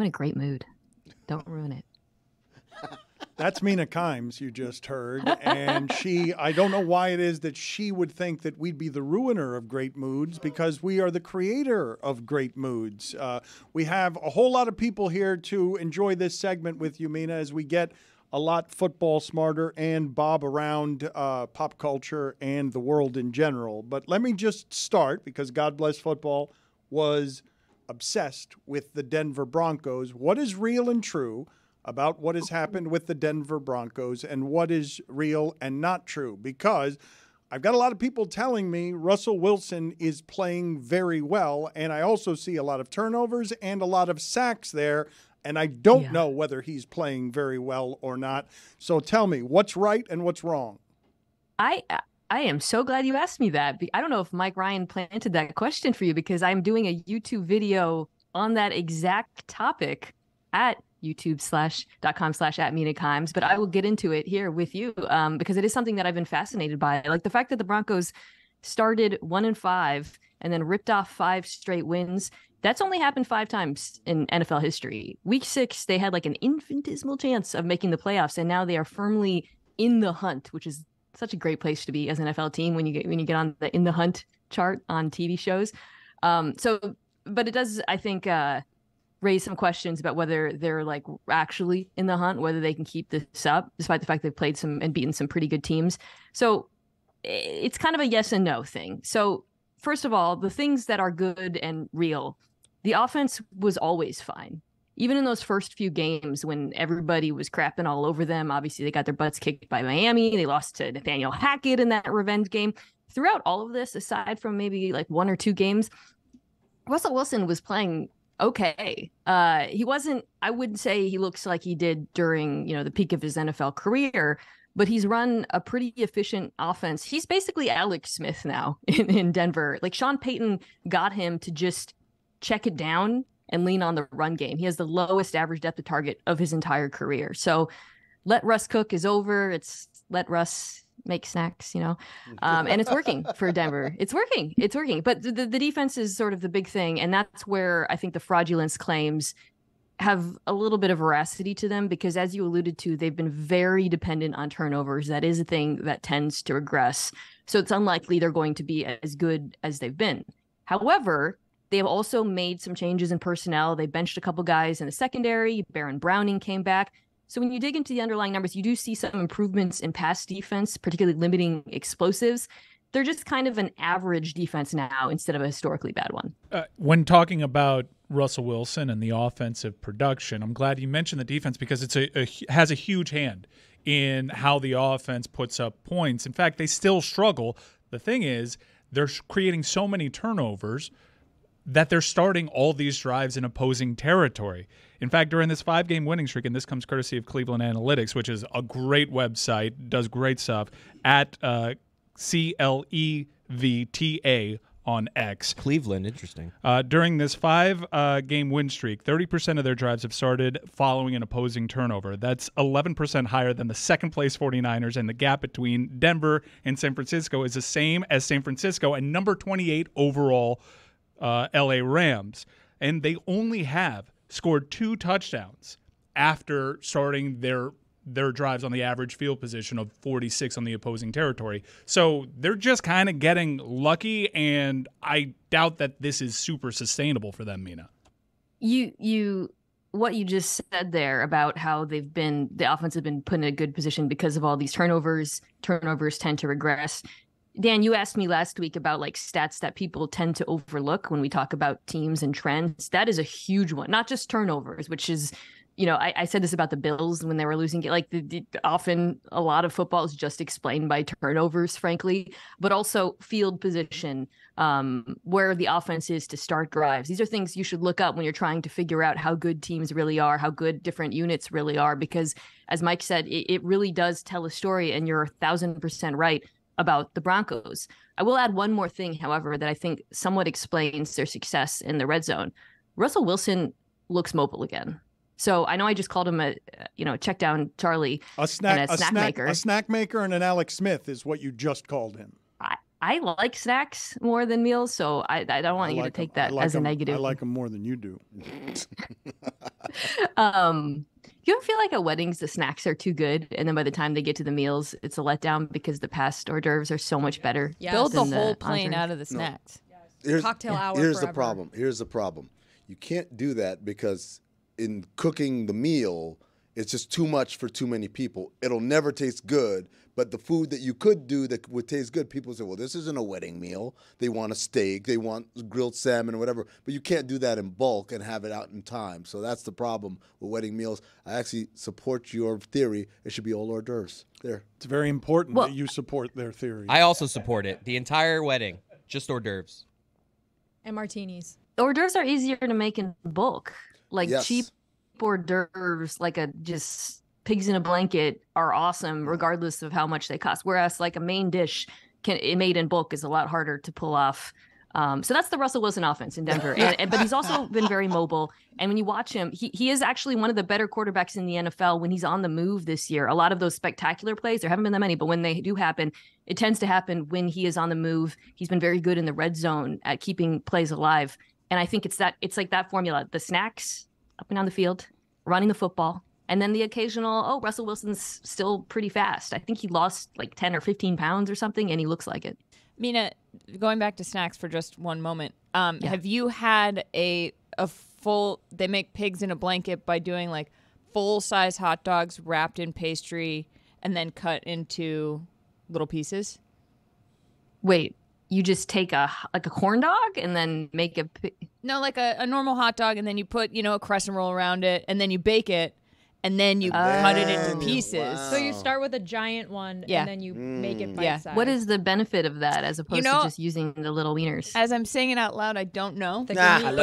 I'm in a great mood. Don't ruin it. That's Mina Kimes, you just heard. And she, I don't know why it is that she would think that we'd be the ruiner of great moods, because we are the creator of great moods. We have a whole lot of people here to enjoy this segment with you, Mina, as we get a lot football smarter and bob around pop culture and the world in general. But let me just start, because God Bless Football was obsessed with the Denver Broncos. What is real and true about what has happened with the Denver Broncos and what is real and not true? Because I've got a lot of people telling me Russell Wilson is playing very well, and I also see a lot of turnovers and a lot of sacks there, and I don't know whether he's playing very well or not. So tell me, what's right and what's wrong? I am so glad you asked me that. I don't know if Mike Ryan planted that question for you, because I'm doing a YouTube video on that exact topic at youtube.com/@Mina Kimes, but I will get into it here with you because it is something that I've been fascinated by. Like the fact that the Broncos started 1-5 and then ripped off 5 straight wins. That's only happened 5 times in NFL history. Week 6, they had like an infinitesimal chance of making the playoffs, and now they are firmly in the hunt, which is such a great place to be as an NFL team when you get on the in the hunt chart on TV shows. But it does, I think, raise some questions about whether they're like actually in the hunt, whether they can keep this up, despite the fact they've played some and beaten some pretty good teams. So it's kind of a yes and no thing. So first of all, the things that are good and real, the offense was always fine. Even in those first few games when everybody was crapping all over them, obviously they got their butts kicked by Miami. They lost to Nathaniel Hackett in that revenge game. Throughout all of this, aside from maybe like 1 or 2 games, Russell Wilson was playing okay. He wasn't, I wouldn't say he looks like he did during, the peak of his NFL career, but he's run a pretty efficient offense. He's basically Alex Smith now in Denver. Like Sean Payton got him to just check it down and lean on the run game. He has the lowest average depth of target of his entire career. So let Russ cook is over. It's let Russ make snacks, and it's working for Denver. It's working. But the defense is sort of the big thing. And that's where I think the fraudulence claims have a little bit of veracity to them, because as you alluded to, they've been very dependent on turnovers. That is a thing that tends to regress. So it's unlikely they're going to be as good as they've been. However, they have also made some changes in personnel. They benched a couple guys in the secondary. Baron Browning came back. So when you dig into the underlying numbers, you do see some improvements in pass defense, particularly limiting explosives. They're just kind of an average defense now instead of a historically bad one. When talking about Russell Wilson and the offensive production, I'm glad you mentioned the defense, because it's has a huge hand in how the offense puts up points. In fact, they still struggle. The thing is, they're creating so many turnovers that they're starting all these drives in opposing territory. In fact, during this 5-game winning streak, and this comes courtesy of Cleveland Analytics, which is a great website, does great stuff, at CLEVTA on X. Cleveland, interesting. During this 5-game win streak, 30% of their drives have started following an opposing turnover. That's 11% higher than the second-place 49ers, and the gap between Denver and San Francisco is the same as San Francisco and number 28 overall L.A. Rams. And they only have scored 2 touchdowns after starting their drives on the average field position of 46 on the opposing territory. So they're just kind of getting lucky, and I doubt that this is super sustainable for them, Mina. What you just said there about how the offense has been put in a good position because of all these turnovers. Turnovers tend to regress. Dan, you asked me last week about like stats that people tend to overlook when we talk about teams and trends. That is a huge one, not just turnovers, which is, I said this about the Bills when they were losing. Like often a lot of football is just explained by turnovers, frankly, but also field position, where the offense is to start drives. These are things you should look up when you're trying to figure out how good teams really are, how good different units really are, because as Mike said, it really does tell a story, and you're 1,000% right about the Broncos. I will add one more thing, however, that I think somewhat explains their success in the red zone. Russell Wilson looks mobile again. So I know I just called him a check down Charlie, a snack maker. A snack maker and an Alex Smith is what you just called him. I like snacks more than meals, so I don't want you to take that as a negative. I like them more than you do. You ever feel like at weddings the snacks are too good, and then by the time they get to the meals, it's a letdown because the past hors d'oeuvres are so much better? Yes. Build the whole plane out of the snacks. No. Here's, cocktail hour. Here's forever. The problem. Here's the problem. You can't do that because in cooking the meal, it's just too much for too many people. It'll never taste good. But the food that you could do that would taste good, people say, well, this isn't a wedding meal. They want a steak. They want grilled salmon or whatever. But you can't do that in bulk and have it out in time. So that's the problem with wedding meals. I actually support your theory. It should be all hors d'oeuvres. There. It's very important that you support their theory. I also support it. The entire wedding, just hors d'oeuvres. And martinis. Hors d'oeuvres are easier to make in bulk. Like cheap hors d'oeuvres, like a just pigs in a blanket, are awesome regardless of how much they cost. Whereas like a main dish made in bulk is a lot harder to pull off. So that's the Russell Wilson offense in Denver. But he's also been very mobile. And when you watch him, he is actually one of the better quarterbacks in the NFL when he's on the move this year. A lot of those spectacular plays, there haven't been that many, but when they do happen, it tends to happen when he is on the move. He's been very good in the red zone at keeping plays alive. And I think it's like that formula, the snacks, up and down the field, running the football, and then the occasional, Russell Wilson's still pretty fast. I think he lost like 10 or 15 pounds or something, and he looks like it. Mina, going back to snacks for just one moment, have you had a full, they make pigs in a blanket by doing like full-size hot dogs wrapped in pastry and then cut into little pieces? Wait. You just take a corn dog and then make a... No, like a normal hot dog, and then you put, a crescent roll around it, and then you bake it, and then you cut it into pieces. Wow. So you start with a giant one, and then you make it bite-sized. Yeah. What is the benefit of that as opposed to just using the little wieners? As I'm saying it out loud, I don't know. But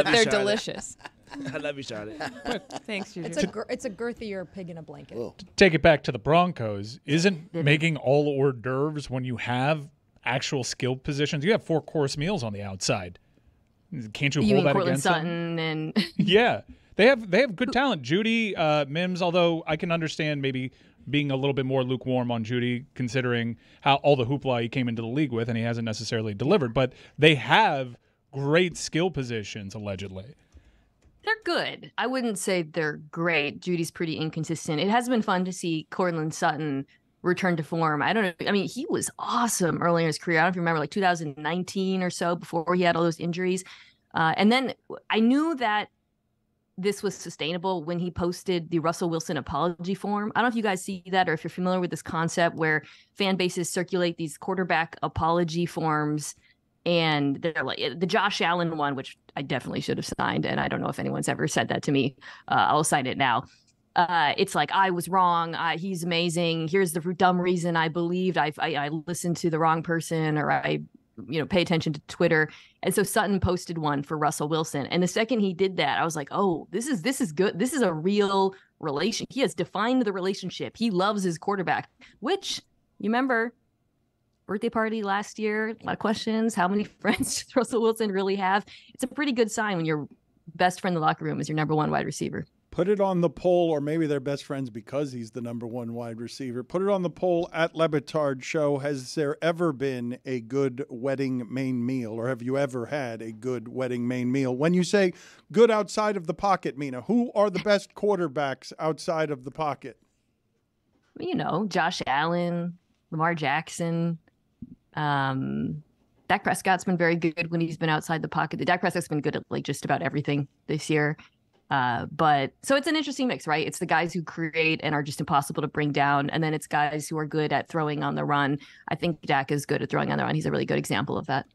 they're delicious. I love you, Charlotte. Thanks, Jeudy. It's a girthier pig in a blanket. Whoa. To take it back to the Broncos, isn't making all hors d'oeuvres when you have actual skilled positions? You have four-course meals on the outside. Can't you hold that against them? Courtland Sutton and yeah, they have good talent. Jeudy, Mims. Although I can understand maybe being a little bit more lukewarm on Jeudy, considering how all the hoopla he came into the league with, and he hasn't necessarily delivered. But they have great skill positions, allegedly. They're good. I wouldn't say they're great. Judy's pretty inconsistent. It has been fun to see Courtland Sutton return to form. I don't know. I mean, he was awesome early in his career. I don't know if you remember, like 2019 or so, before he had all those injuries. And then I knew that this was sustainable when he posted the Russell Wilson apology form. I don't know if you guys see that or if you're familiar with this concept where fan bases circulate these quarterback apology forms. And they're like the Josh Allen one, which I definitely should have signed. And I don't know if anyone's ever said that to me. I'll sign it now. It's like, I was wrong. He's amazing. Here's the dumb reason I believed. I listened to the wrong person, or I pay attention to Twitter. And so Sutton posted one for Russell Wilson. And the second he did that, I was like, oh, this is good. This is a real relation. He has defined the relationship. He loves his quarterback, which you remember birthday party last year, a lot of questions. How many friends does Russell Wilson really have? It's a pretty good sign when your best friend in the locker room is your number one wide receiver. Put it on the poll, or maybe they're best friends because he's the number one wide receiver. Put it on the poll at Lebitard Show. Has there ever been a good wedding main meal, or have you ever had a good wedding main meal? When you say good outside of the pocket, Mina, who are the best quarterbacks outside of the pocket? Josh Allen, Lamar Jackson. Dak Prescott's been very good when he's been outside the pocket. Dak Prescott's been good at like just about everything this year. But so it's an interesting mix, right? It's the guys who create and are just impossible to bring down. And then it's guys who are good at throwing on the run. I think Dak is good at throwing on the run. He's a really good example of that.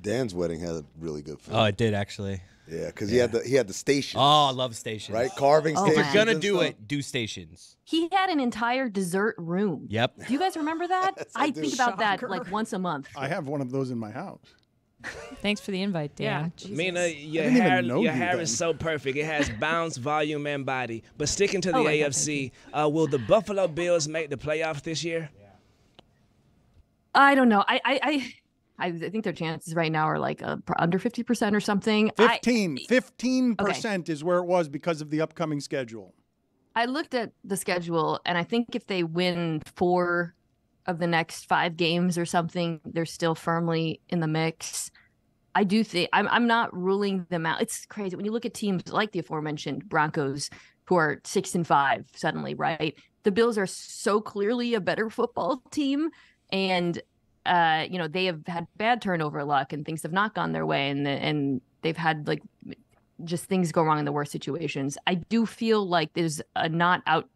Dan's wedding had a really good food. Oh, it did actually. Yeah, because he had the stations. Oh, I love stations. Right? Carving stations. If you're going to do it, do stations. He had an entire dessert room. Yep. Do you guys remember that? Yes, I think about that like once a month. I have one of those in my house. Thanks for the invite, Dan. Yeah. Mina, your hair is so perfect. It has bounce, volume, and body. But sticking to the AFC, will the Buffalo Bills make the playoffs this year? I don't know. I think their chances right now are like under 50% or something. 15% is where it was because of the upcoming schedule. I looked at the schedule, and I think if they win 4 of the next 5 games or something, they're still firmly in the mix. I do think I'm not ruling them out. It's crazy when you look at teams like the aforementioned Broncos, who are 6-5 suddenly, right? The Bills are so clearly a better football team, and you know, they have had bad turnover luck and things have not gone their way, and they've had like just things go wrong in the worst situations. I do feel like there's a not out.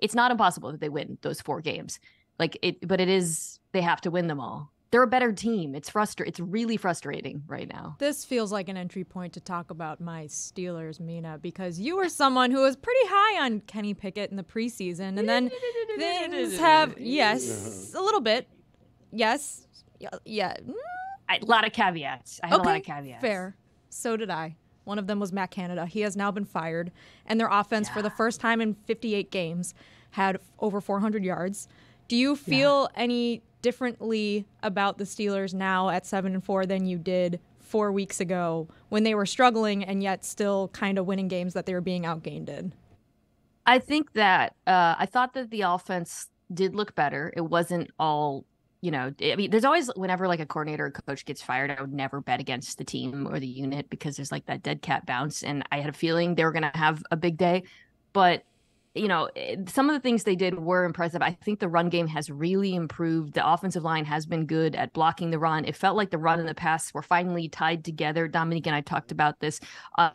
It's not impossible that they win those four games, like it, but it is, they have to win them all. They're a better team. It's It's really frustrating right now. This feels like an entry point to talk about my Steelers, Mina, because you were someone who was pretty high on Kenny Pickett in the preseason, and then things have, yes, a little bit, yes, yeah, a lot of caveats. I had a lot of caveats. Fair. So did I. One of them was Matt Canada. He has now been fired, and their offense for the first time in 58 games had over 400 yards. Do you feel any differently about the Steelers now at 7-4 than you did 4 weeks ago when they were struggling and yet still kind of winning games that they were being outgained in? I think that I thought that the offense did look better. It wasn't all, you know, I mean, there's always, whenever like a coordinator or coach gets fired, I would never bet against the team or the unit because there's like that dead cat bounce. And I had a feeling they were going to have a big day, but you know, some of the things they did were impressive. I think the run game has really improved. The offensive line has been good at blocking the run. It felt like the run and the pass were finally tied together. Dominique and I talked about this on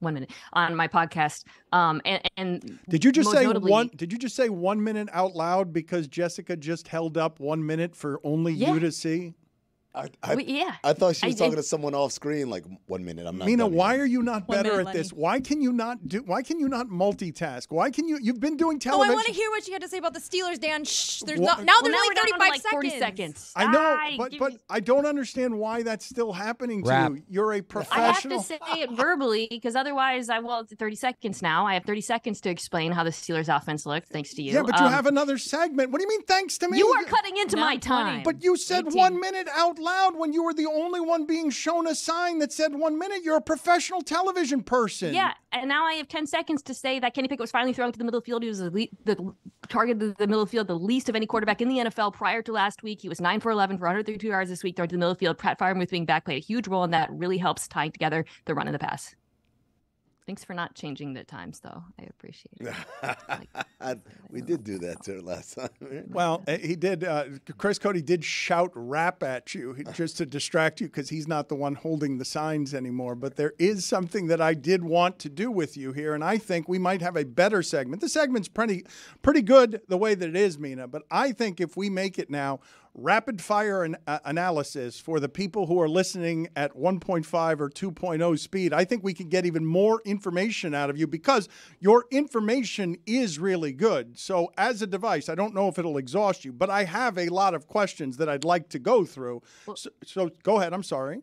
my podcast. And did you just say Did you just say 1 minute out loud because Jessica just held up 1 minute for only you to see? I thought she was talking to someone off screen. Like 1 minute, I'm not. Mina, why are you not better at this? Why can you not do? Why can you not multitask? Why can you? You've been doing television. Oh, I want to hear what you had to say about the Steelers, Dan. Shh. There's not, now they're only 35 seconds. I know, but I don't understand why that's still happening to you. You're a professional. I have to say it verbally because otherwise, well, 30 seconds now. I have 30 seconds to explain how the Steelers' offense looked. Thanks to you. Yeah, but you have another segment. What do you mean? Thanks to me? You are cutting into my time. But you said 1 minute out loud when you were the only one being shown a sign that said 1 minute. You're a professional television person. Yeah, and now I have 10 seconds to say that Kenny Pickett was finally thrown to the middle field. He was the target of the middle field, the least of any quarterback in the NFL prior to last week. He was 9 for 11 for 132 yards this week, thrown to the middle field. Pat Fryermuth being back played a huge role, and that really helps tying together the run and the pass. Thanks for not changing the times, though. I appreciate it. We did do that to her last time. Well, he did. Chris Cody did shout rap at you just to distract you because he's not the one holding the signs anymore. But there is something that I did want to do with you here, and I think we might have a better segment. The segment's pretty good the way that it is, Mina, but I think if we make it now, rapid-fire analysis for the people who are listening at 1.5 or 2.0 speed. I think we can get even more information out of you because your information is really good. So as a device, I don't know if it'll exhaust you, but I have a lot of questions that I'd like to go through. Well, so go ahead. I'm sorry.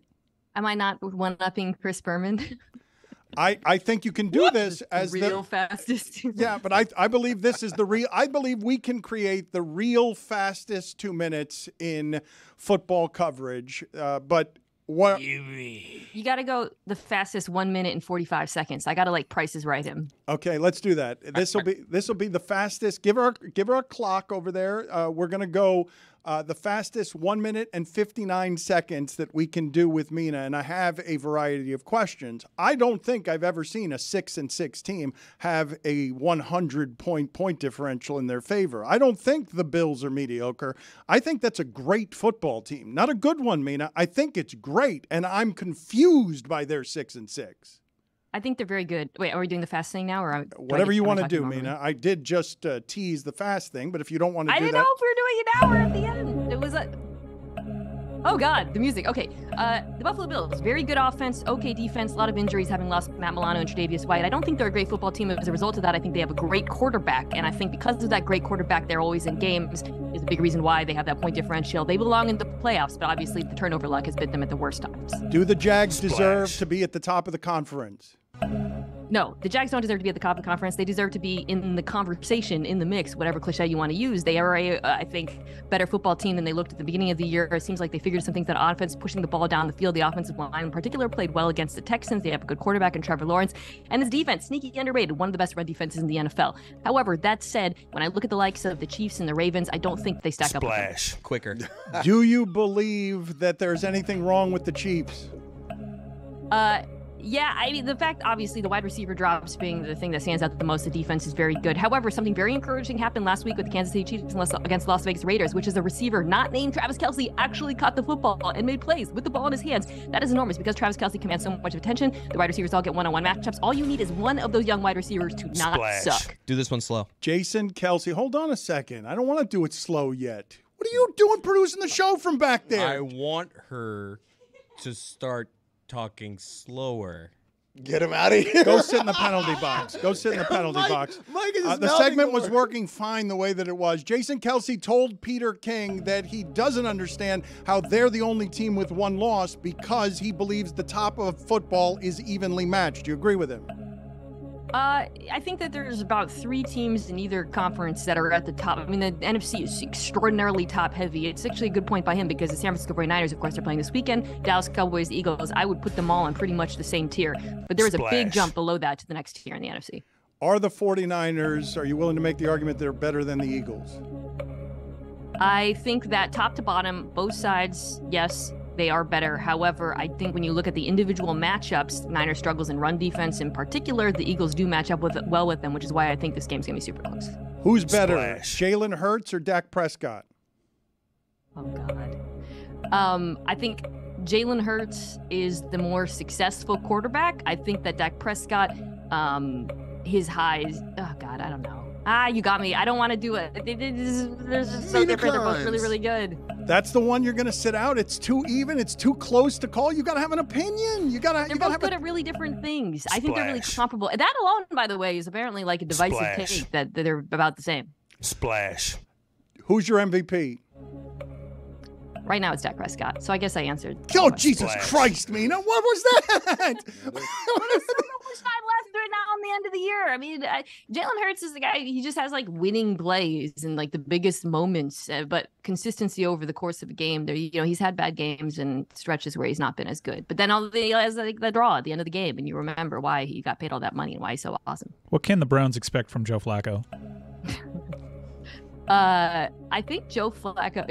Am I not one-upping Chris Berman? I think you can do this as the real fastest. Yeah, but I believe this is the real. I believe we can create the real fastest 2 minutes in football coverage. But what you got to go the fastest 1 minute and 45 seconds. I got to like Price is Right him. Okay, let's do that. This will be the fastest. Give her a clock over there. We're gonna go. The fastest 1 minute and 59 seconds that we can do with Mina, and I have a variety of questions. I don't think I've ever seen a 6-6 team have a 100-point differential in their favor. I don't think the Bills are mediocre. I think that's a great football team. Not a good one, Mina. I think it's great, and I'm confused by their 6-6. I think they're very good. Wait, are we doing the fast thing now? Or whatever you want to do, Mina. I did just tease the fast thing, but if you don't want to do that. I didn't know if we were doing an hour at the end. It was oh, God, the music. Okay, the Buffalo Bills, very good offense, okay defense, a lot of injuries, having lost Matt Milano and Tre'Davious White. I don't think they're a great football team. As a result of that, I think they have a great quarterback, and I think because of that great quarterback, they're always in games is a big reason why they have that point differential. They belong in the playoffs, but obviously the turnover luck has bit them at the worst times. Do the Jags deserve to be at the top of the conference? No, the Jags don't deserve to be at the top of the conference. They deserve to be in the conversation, in the mix, whatever cliche you want to use. They are, I think, better football team than they looked at the beginning of the year. It seems like they figured some things out on offense, pushing the ball down the field. The offensive line in particular played well against the Texans. They have a good quarterback in Trevor Lawrence. And this defense, sneaky underrated, one of the best run defenses in the NFL. However, that said, when I look at the likes of the Chiefs and the Ravens, I don't think they stack up. Quicker. Do you believe that there's anything wrong with the Chiefs? Yeah, I mean, the fact, obviously, the wide receiver drops being the thing that stands out the most, the defense is very good. However, something very encouraging happened last week with the Kansas City Chiefs against Las Vegas Raiders, which is a receiver not named Travis Kelce actually caught the football and made plays with the ball in his hands. That is enormous because Travis Kelce commands so much attention. The wide receivers all get one-on-one matchups. All you need is one of those young wide receivers to not suck. Do this one slow. Jason Kelce, hold on a second. I don't want to do it slow yet. What are you doing producing the show from back there? I want her to start talking slower. Get him out of here. Go sit in the penalty box. Go sit in the penalty box. Mike is the segment was working fine the way that it was. Jason Kelce told Peter King that he doesn't understand how they're the only team with one loss because he believes the top of football is evenly matched. Do you agree with him? I think that there's about three teams in either conference that are at the top. I mean, the NFC is extraordinarily top-heavy. It's actually a good point by him because the San Francisco 49ers, of course, are playing this weekend. Dallas Cowboys, Eagles, I would put them all on pretty much the same tier. But there is a big jump below that to the next tier in the NFC. Are the 49ers, are you willing to make the argument they're better than the Eagles? I think that top to bottom, both sides, yes, they are better. However, I think when you look at the individual matchups, Niners struggles in run defense in particular, the Eagles do match up with well with them, which is why I think this game's going to be super close. Who's better, Jalen Hurts or Dak Prescott? Oh, God. I think Jalen Hurts is the more successful quarterback. I think that Dak Prescott, his highs, oh, God, I don't know. Ah, you got me. I don't want to do it. There's just so different. They're both really, really good. That's the one you're going to sit out. It's too even. It's too close to call. You got to have an opinion. They're both good at really different things. I think they're really comparable. That alone, by the way, is apparently like a divisive take that they're about the same. Who's your MVP? Right now, it's Dak Prescott. So I guess I answered. Oh, Jesus Christ, Mina. What was that? Five left right now on the end of the year. I mean, Jalen Hurts is the guy. He just has like winning plays and like the biggest moments, but consistency over the course of a game. There, you know, he's had bad games and stretches where he's not been as good. But then all the has like the draw at the end of the game, and you remember why he got paid all that money and why he's so awesome. What can the Browns expect from Joe Flacco? I think Joe Flacco.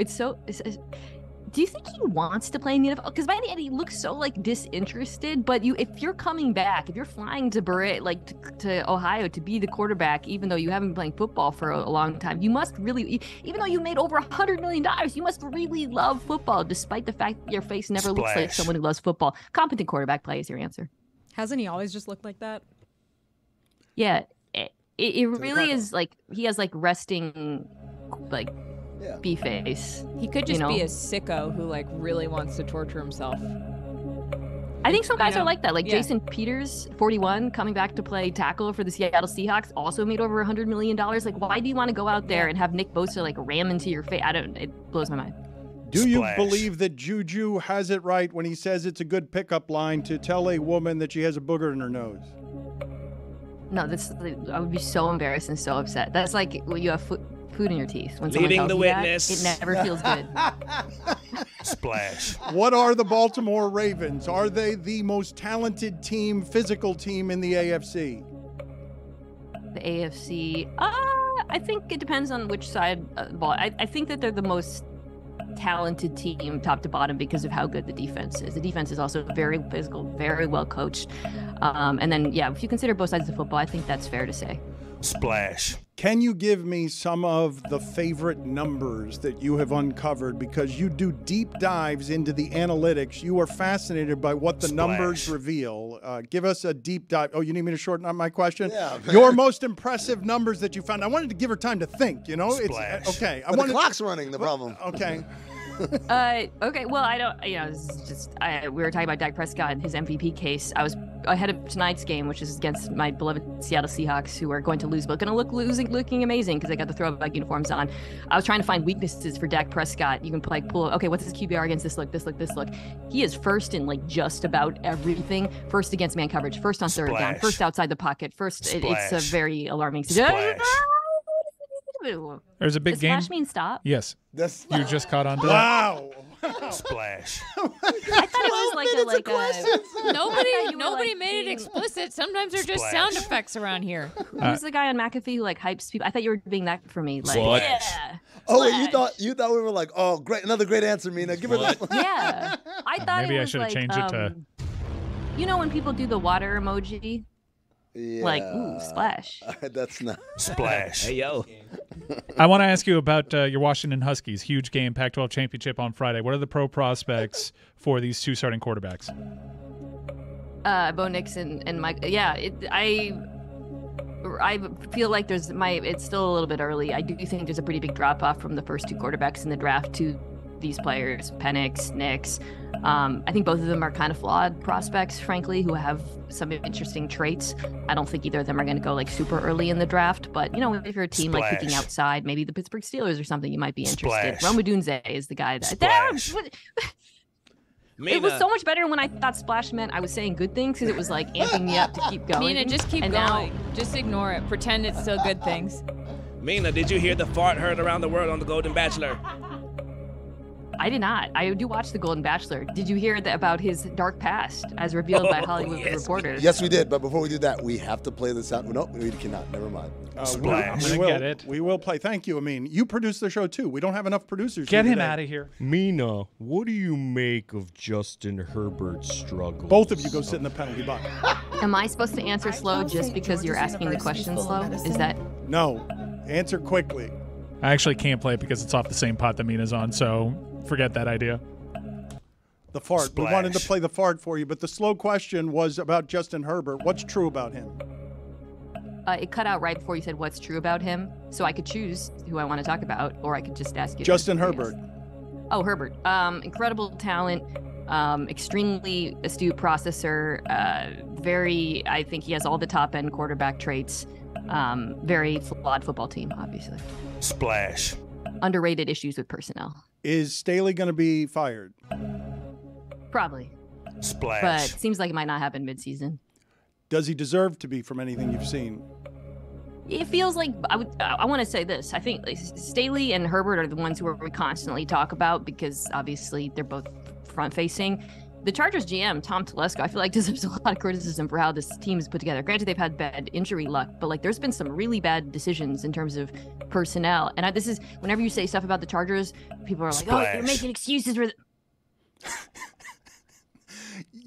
Do you think he wants to play in the NFL? Because by the end, he looks so like disinterested. But if you're coming back, if you're flying to to Ohio to be the quarterback, even though you haven't been playing football for a long time, you must really, even though you made over $100 million, you must really love football, despite the fact that your face never looks like someone who loves football. Competent quarterback play is your answer. Hasn't he always just looked like that? Yeah, it really is like he has like resting, like. Yeah. B-face. He could just be a sicko who like really wants to torture himself. I think some guys are like that. Like Jason Peters, 41, coming back to play tackle for the Seattle Seahawks, also made over $100 million. Like, why do you want to go out there and have Nick Bosa like ram into your face? It blows my mind. Do you believe that Juju has it right when he says it's a good pickup line to tell a woman that she has a booger in her nose? No, I would be so embarrassed and so upset. That's like when you have food in your teeth. When leading the witness. It never feels good. What are the Baltimore Ravens? Are they the most talented team, physical team in the AFC? The AFC, I think it depends on which side of the ball. I think that they're the most talented team top to bottom because of how good the defense is. The defense is also very physical, very well coached. And then, yeah, if you consider both sides of football, I think that's fair to say. Can you give me some of the favorite numbers that you have uncovered? Because you do deep dives into the analytics. You are fascinated by what the numbers reveal. Give us a deep dive. Oh, you need me to shorten up my question? Yeah. Your most impressive numbers that you found. I wanted to give her time to think, you know? It's okay. The clock's running, the problem. Okay. Okay, well, I don't, you know, we were talking about Dak Prescott and his MVP case. I was ahead of tonight's game, which is against my beloved Seattle Seahawks, who are going to lose, but going to looking amazing because they got the throwback uniforms on. I was trying to find weaknesses for Dak Prescott. You can play, okay, what's his QBR against this look? He is first in like just about everything. First against man coverage, first on third down, first outside the pocket, first. It's a very alarming situation. There's a big game. Splash mean stop? Yes. You just caught on to that. Wow. I thought it was like a nobody made it explicit. Sometimes they're just sound effects around here. Who's the guy on McAfee who like hypes people? I thought you were doing that for me. Like, yeah. Oh, wait, you thought we were like, oh, great, another great answer, Mina. Give her that one. Yeah. I thought maybe I should have changed it to You know when people do the water emoji? Yeah. Like, ooh, splash. That's not... Splash. Hey, yo. I want to ask you about your Washington Huskies. Huge game, Pac-12 championship on Friday. What are the pro prospects for these two starting quarterbacks? Bo Nix and Mike. Yeah, I feel like there's it's still a little bit early. I do think there's a pretty big drop-off from the first two quarterbacks in the draft to these players, Penix, Nix. I think both of them are kind of flawed prospects, frankly, who have some interesting traits. I don't think either of them are going to go like super early in the draft, but you know, if you're a team like picking outside, maybe the Pittsburgh Steelers or something, you might be interested. Rome Odunze is the guy that... Mina. It was so much better when I thought splash meant I was saying good things, because it was like amping me up to keep going. Mina, just keep going. Now, just ignore it. Pretend it's still good things. Mina, did you hear the fart heard around the world on The Golden Bachelor? I did not. I do watch The Golden Bachelor. Did you hear about his dark past as revealed by Hollywood Reporter? Yes, we did. But before we do that, we have to play this out. No, we cannot. Never mind. Splash. We will play. Thank you. I mean, you produce the show, too. We don't have enough producers. Get him out of here. Mina, what do you make of Justin Herbert's struggles? Both of you go sit in the penalty box. Am I supposed to answer slow just because you're asking the question slow? Is that... No. Answer quickly. I actually can't play it because it's off the same pot that Mina's on, so... Forget that idea. The fart. Splash. We wanted to play the fart for you, but the slow question was about Justin Herbert. What's true about him? It cut out right before you said what's true about him, so I could choose who I want to talk about, or I could just ask you. Justin Herbert. Oh, Herbert. Incredible talent, extremely astute processor, I think he has all the top-end quarterback traits, very flawed football team, obviously. Splash. Underrated issues with personnel. Is Staley going to be fired? Probably. Splash. But it seems like it might not happen midseason. Does he deserve to be, from anything you've seen? It feels like, I want to say this. I think Staley and Herbert are the ones who we constantly talk about because obviously they're both front-facing. The Chargers GM, Tom Telesco, I feel like deserves a lot of criticism for how this team is put together. Granted, they've had bad injury luck, but like there's been some really bad decisions in terms of personnel. And this is, whenever you say stuff about the Chargers, people are like, oh, you're making excuses for...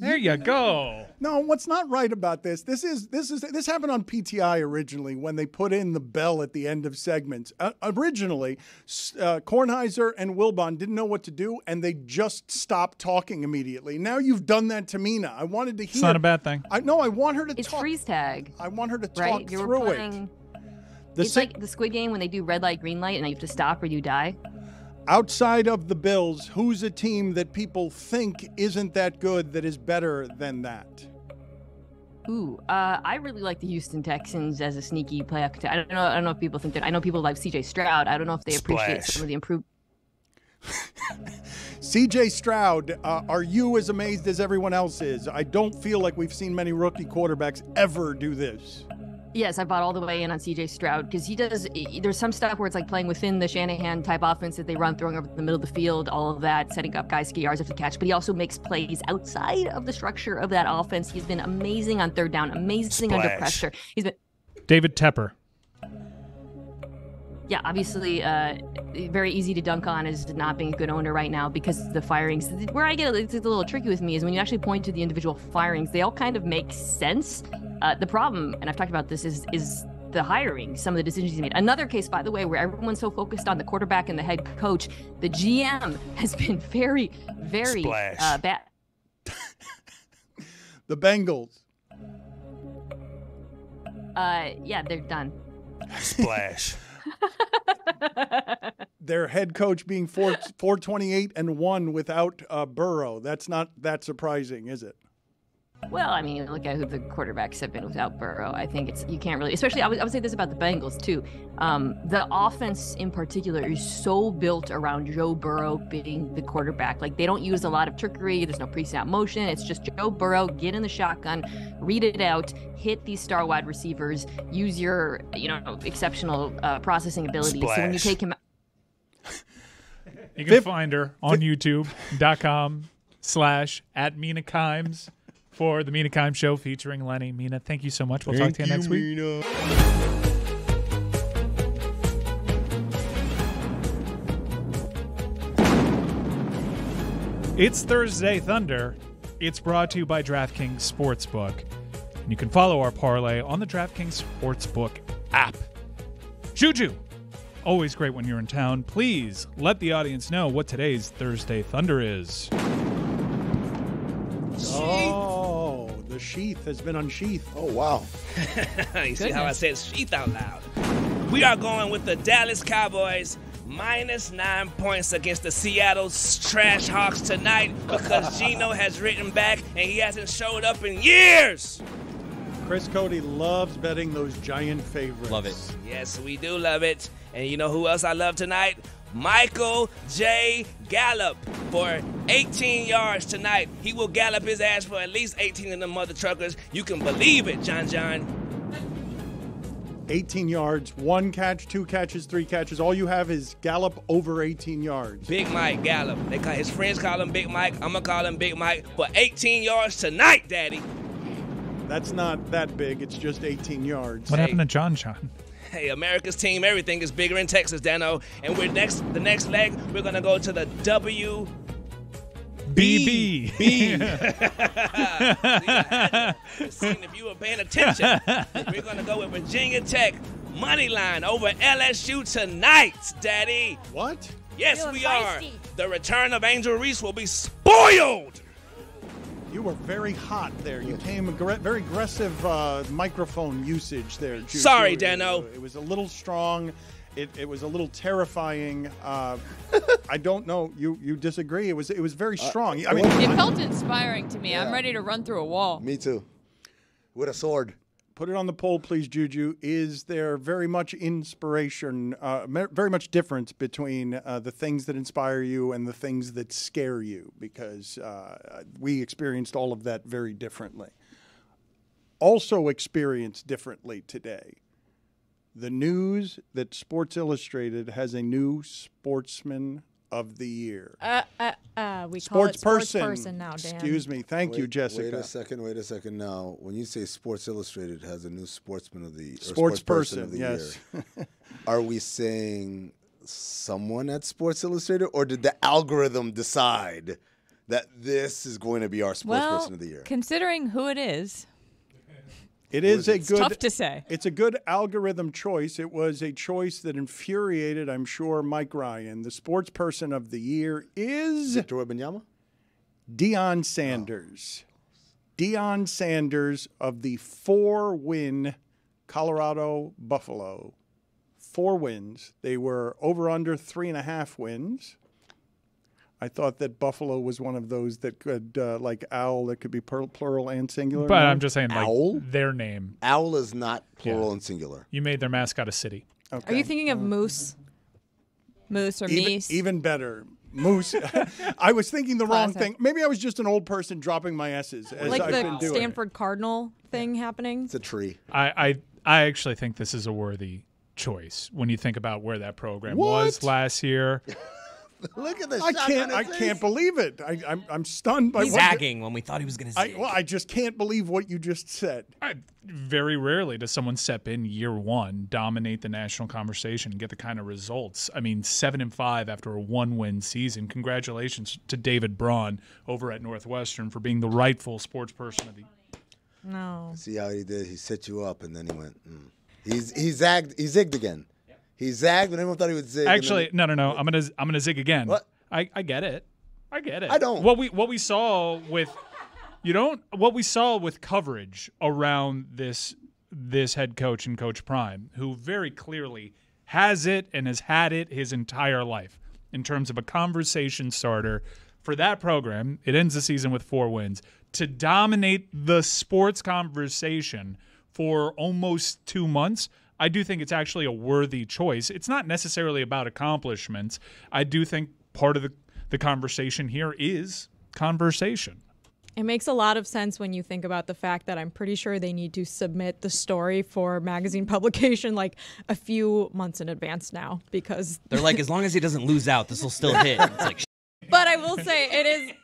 There you go. No, what's not right about this? This happened on PTI originally when they put in the bell at the end of segments. Originally, Kornheiser and Wilbon didn't know what to do, and they just stopped talking immediately. Now you've done that to Mina. I wanted to hear. It's not a bad thing. No, I want her to talk. It's freeze tag. I want her to talk through it. It's like the Squid Game when they do red light, green light, and you have to stop or you die. Outside of the Bills, who's a team that people think isn't that good that is better than that? Ooh, I really like the Houston Texans as a sneaky playoff contender. I don't know if people think that. I know people like C.J. Stroud. I don't know if they appreciate some of the improvement. C.J. Stroud, are you as amazed as everyone else is? I don't feel like we've seen many rookie quarterbacks ever do this. Yes, I bought all the way in on C.J. Stroud because there's some stuff where it's like playing within the Shanahan type offense that they run, throwing over the middle of the field, all of that, setting up guys yards after catch. But he also makes plays outside of the structure of that offense. He's been amazing on third down, amazing under pressure. He's been David Tepper. Yeah, obviously, very easy to dunk on is not being a good owner right now because of the firings. Where I get it's a little tricky with me is when you actually point to the individual firings, they all kind of make sense. The problem, and I've talked about this, is the hiring, some of the decisions he made. Another case, by the way, where everyone's so focused on the quarterback and the head coach, the GM has been very, very bad. The Bengals. Yeah, they're done. Splash. Their head coach being 428-1 without Burrow. That's not that surprising, is it? Well, I mean, look at who the quarterbacks have been without Burrow. I think you can't really, especially, I would say this about the Bengals, too. The offense in particular is so built around Joe Burrow being the quarterback. Like, they don't use a lot of trickery. There's no pre-snap motion. It's just Joe Burrow, get in the shotgun, read it out, hit these star wide receivers, use your, exceptional processing ability. So when you take him out. You can find her on youtube.com/@Mina Kimes. For the Mina Kimes Show featuring Lenny. Mina, thank you so much. We'll talk to you next week. Mina. It's Thursday Thunder, It's brought to you by DraftKings Sportsbook. And you can follow our parlay on the DraftKings Sportsbook app. Juju, always great when you're in town. Please let the audience know what today's Thursday Thunder is. Oh, the sheath has been unsheathed. Oh, wow. You see how I said sheath out loud? We are going with the Dallas Cowboys minus 9 points against the Seattle Trash Hawks tonight because Geno has written back and he hasn't showed up in years. Chris Cody loves betting those giant favorites. Love it. Yes, we do love it. And you know who else I love tonight? Michael J. Gallup for 18 yards tonight. He will gallop his ass for at least 18 of them mother truckers. You can believe it, John. 18 yards, one catch, two catches, three catches. All you have is Gallup over 18 yards. Big Mike Gallup. His friends call him Big Mike. I'm going to call him Big Mike for 18 yards tonight, Daddy. That's not that big. It's just 18 yards. What happened to John? Hey, America's team, everything is bigger in Texas, Dano. And we're the next leg, we're going to go to the W. BB. Seeing if you were paying attention. We're going to go with Virginia Tech money line over LSU tonight, Daddy. What? Yes, we are. The return of Angel Reese will be spoiled. You were very hot there. You came very aggressive microphone usage there. Juju. Sorry, Dano. It was a little strong. It was a little terrifying. I don't know. You disagree? It was very strong. I mean, it felt inspiring to me. Yeah. I'm ready to run through a wall. Me too, with a sword. Put it on the poll, please, Juju. Is there very much inspiration? Very much difference between the things that inspire you and the things that scare you? Because we experienced all of that very differently. Also experienced differently today. The news that Sports Illustrated has a new Sportsman of the Year. We call it sportsperson now, Dan. Excuse me. Thank you, Jessica. Wait a second now. When you say Sports Illustrated has a new Sportsman of the Year. Sportsperson of the Year. Are we saying someone at Sports Illustrated, or did the algorithm decide that this is going to be our Sportsperson of the Year? Considering who it is. It's tough to say. It's a good algorithm choice. It was a choice that infuriated, I'm sure, Mike Ryan. The Sportsperson of the Year is Victor Wembanyama? Deion Sanders. Oh. Deion Sanders of the 4-win Colorado Buffalo. 4 wins. They were over under 3.5 wins. I thought that Buffalo was one of those that could, like owl, that could be plural and singular. But I'm just saying, like, owl? Their name. Owl is not plural and singular. You made their mascot a city. Okay. Are you thinking of moose? Moose or meese? Even better. Moose. I was thinking the wrong thing. Maybe I was just an old person dropping my S's. As like I've been doing. Stanford Cardinal thing happening? It's a tree. I actually think this is a worthy choice when you think about where that program was last year. Look at this! I can't believe it. I'm stunned by zagging when we thought he was going to zag. Well, I just can't believe what you just said. Very rarely does someone step in year one, dominate the national conversation, and get the kind of results. I mean, 7-5 after a 1-win season. Congratulations to David Braun over at Northwestern for being the rightful Sportsperson of the. No. See how he did? He set you up, and then he went. Mm. He zagged. He zigged again. He zagged, but everyone thought he would zig. Actually, no. I'm gonna zig again. What? I get it. I get it. I don't. What we saw with coverage around this head coach and Coach Prime, who very clearly has it and has had it his entire life in terms of a conversation starter for that program. It ends the season with 4 wins to dominate the sports conversation for almost 2 months. I do think it's actually a worthy choice. It's not necessarily about accomplishments. I do think part of the conversation here is conversation. It makes a lot of sense when you think about the fact that I'm pretty sure they need to submit the story for magazine publication like a few months in advance now because they're like, as long as he doesn't lose out, this will still hit. It's like But I will say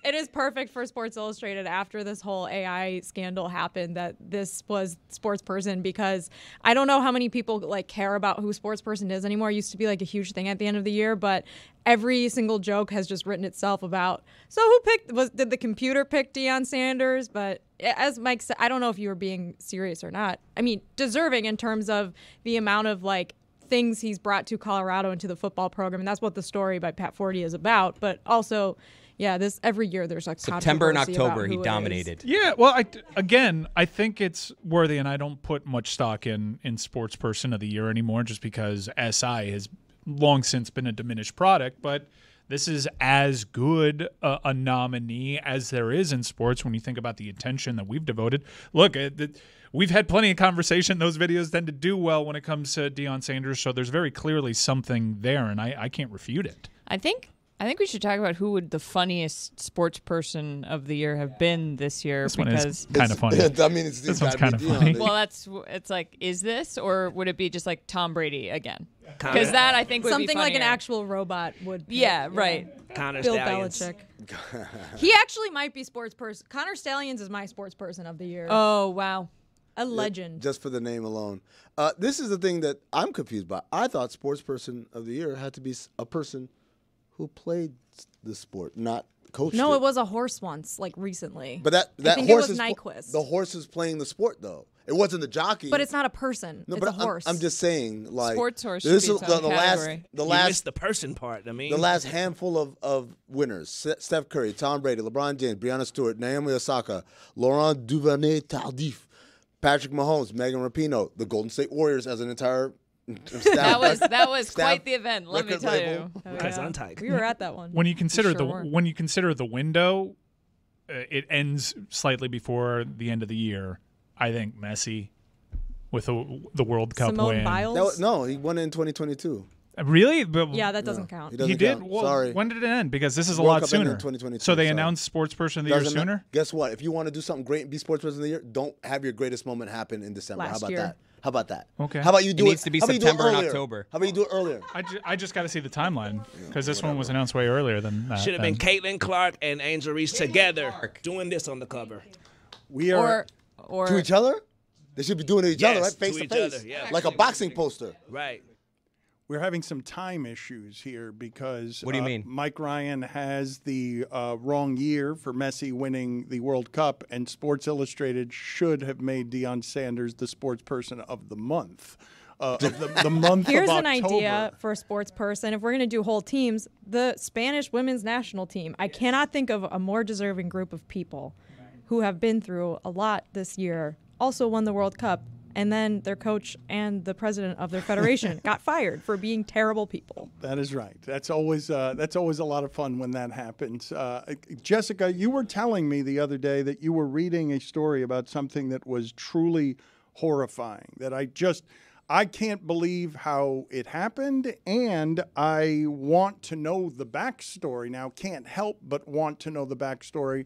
it is perfect for Sports Illustrated after this whole AI scandal happened that this was Sportsperson, because I don't know how many people like care about who Sportsperson is anymore. It used to be like a huge thing at the end of the year, but every single joke has just written itself about, so who picked, did the computer pick Deion Sanders? But as Mike said, I don't know if you were being serious or not. I mean, deserving in terms of the amount of like things he's brought to Colorado and to the football program, and that's what the story by Pat Forty is about. But also, yeah, this every year there's like September and October he dominated. Yeah, well, I think it's worthy, and I don't put much stock in Sports Person of the Year anymore, just because SI has long since been a diminished product. But this is as good a nominee as there is in sports when you think about the attention that we've devoted. Look, we've had plenty of conversation. Those videos tend to do well when it comes to Deion Sanders, so there's very clearly something there, and I can't refute it. I think we should talk about who would the funniest sports person of the year have been this year. This one is kind of funny. I mean, this one's kind of funny. Well, it's like, is this, or would it be just like Tom Brady again? Because that I think would something be something like an actual robot would. Be, yeah, right. Connor Bill Stallions. Belichick. He actually might be sports person. Connor Stallions is my sports person of the year. Oh wow. A legend. Just for the name alone. This is the thing that I'm confused by. I thought sports person of the year had to be a person who played the sport, not coached it. No, it was a horse once, like recently. But that horse was Nyquist. The horse is playing the sport, though. It wasn't the jockey. But it's not a person. No, it's a horse. I'm just saying, like, sports horse. This is the last. Missed the person part. I mean, the last handful of winners: Steph Curry, Tom Brady, LeBron James, Breonna Stewart, Naomi Osaka, Laurent Duvernay-Tardif, Patrick Mahomes, Megan Rapinoe, the Golden State Warriors as an entire. That was quite the event. Let me tell you, because we were at that one. When you consider the window, it ends slightly before the end of the year. I think Messi with the World Cup win. No, he won in 2022. Really? But yeah, that doesn't count. He did. Well, sorry. When did it end? Because this is a lot sooner. So they announced sports person of the year sooner. Guess what? If you want to do something great and be sports person of the year, don't have your greatest moment happen in December. How about that? How about that? Okay. How about you do it? It needs to be September and October. How about you do it earlier? I just got to see the timeline, because this one was announced way earlier than that. Should have been Caitlin Clark and Angel Reese together doing this on the cover. We are to each other. They should be doing it to each other, right? Face to face, like a boxing poster. Right. We're having some time issues here because what do you mean? Mike Ryan has the wrong year for Messi winning the World Cup, and Sports Illustrated should have made Deion Sanders the sports person of the month. The month Here's of an idea for a sports person. If we're going to do whole teams, the Spanish women's national team. I cannot think of a more deserving group of people who have been through a lot this year, also won the World Cup. And then their coach and the president of their federation got fired for being terrible people. That is right. That's always a lot of fun when that happens. Jessica, you were telling me the other day that you were reading a story about something that was truly horrifying. That I can't believe how it happened, and I want to know the backstory now. Can't help but want to know the backstory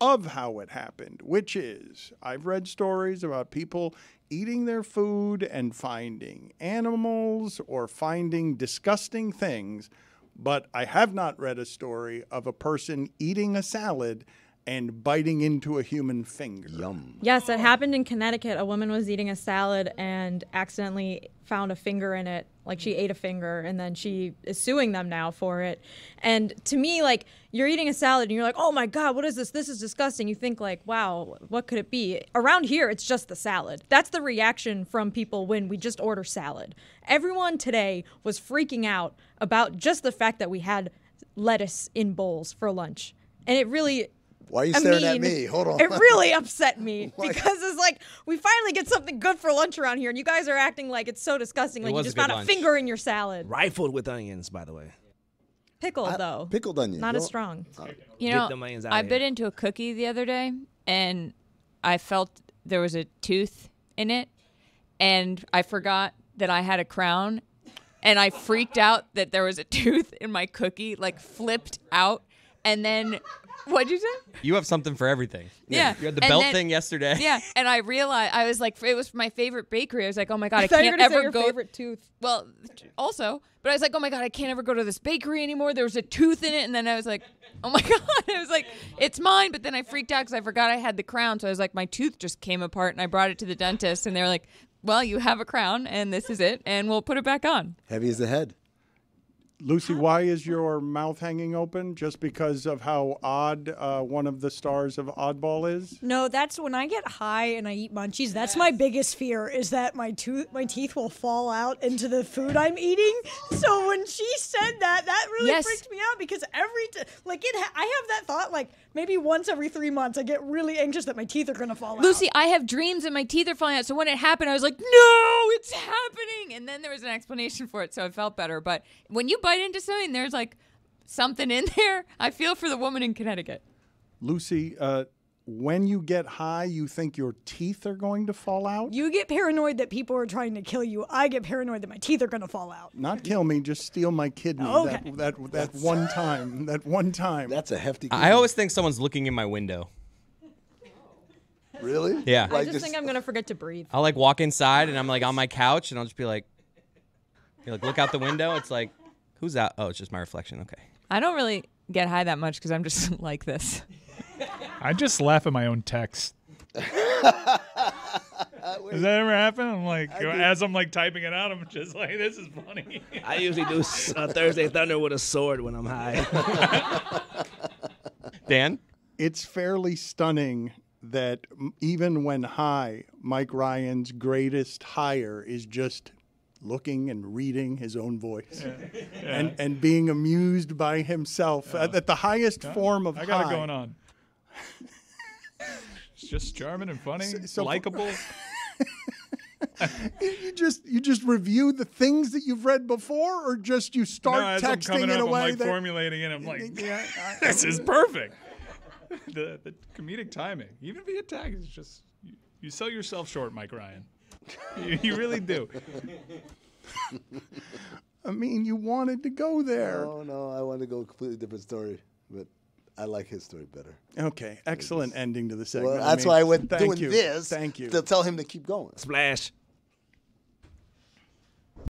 of how it happened, which is I've read stories about people eating their food and finding animals or finding disgusting things, but I have not read a story of a person eating a salad and biting into a human finger. Yum. Yes, it happened in Connecticut. A woman was eating a salad and accidentally found a finger in it. Like, she ate a finger, and then she is suing them now for it. And to me, like, you're eating a salad and you're like, oh my God, what is this? This is disgusting. You think like, wow, what could it be? Around here, it's just the salad. That's the reaction from people when we just order salad. Everyone today was freaking out about just the fact that we had lettuce in bowls for lunch. And it really... Why are you staring at me? Hold on. It really upset me because it's like, we finally get something good for lunch around here, and you guys are acting like it's so disgusting, like you just found a finger in your salad. Rifled with onions, by the way. Pickled, though. Pickled onions. Not as strong. You know, I bit into a cookie the other day, and I felt there was a tooth in it, and I forgot that I had a crown, and I freaked out that there was a tooth in my cookie, like flipped out. And then, what'd you say? You have something for everything. Yeah. You had the belt thing yesterday. Yeah. And I realized, I was like, it was for my favorite bakery. I was like, oh my God, I can't ever go. Favorite tooth. Well, also, but I was like, oh my God, I can't ever go to this bakery anymore. There was a tooth in it. And then I was like, oh my God. I was like, it's mine. But then I freaked out because I forgot I had the crown. So I was like, my tooth just came apart, and I brought it to the dentist. And they were like, well, you have a crown, and this is it. And we'll put it back on. Heavy as the head. Lucy, why is your mouth hanging open? Just because of how odd one of the stars of Oddball is? No, that's when I get high and I eat munchies. That's my biggest fear, is that my teeth will fall out into the food I'm eating. So when she said that, that really freaked me out, because I have that thought like maybe once every 3 months. I get really anxious that my teeth are going to fall out. Lucy, I have dreams and my teeth are falling out. So when it happened, I was like, no, it's happening. And then there was an explanation for it, so I felt better. But when you bite into something, there's like something in there. I feel for the woman in Connecticut. Lucy, when you get high, you think your teeth are going to fall out? You get paranoid that people are trying to kill you. I get paranoid that my teeth are going to fall out. Not kill me, just steal my kidney. Okay. That one time. That one time. That's a hefty kidney. I always think someone's looking in my window. Really? Yeah. I just think I'm going to forget to breathe. I'll like walk inside and I'm like on my couch and I'll just be like, you like look out the window. It's like, who's out? Oh, it's just my reflection. Okay. I don't really get high that much because I'm just like this. I just laugh at my own text. Does that ever happen? I'm like, as I'm like typing it out, I'm just like, this is funny. I usually do Thursday Thunder with a sword when I'm high. Dan? It's fairly stunning that even when high, Mike Ryan's greatest hire is just looking and reading his own voice and being amused by himself at the highest form of high. I got it going on. It's just charming and funny, likable. You just review the things that you've read before, or just you start texting it away? I'm like formulating it. I'm like, this is perfect. The comedic timing, even via tag, is just you sell yourself short, Mike Ryan. You really do. I mean, you wanted to go there. Oh no, I wanted to go a completely different story, but I like his story better. Okay, excellent ending to the segment. Well, that's why I went doing this. Thank you. To tell him to keep going. Splash.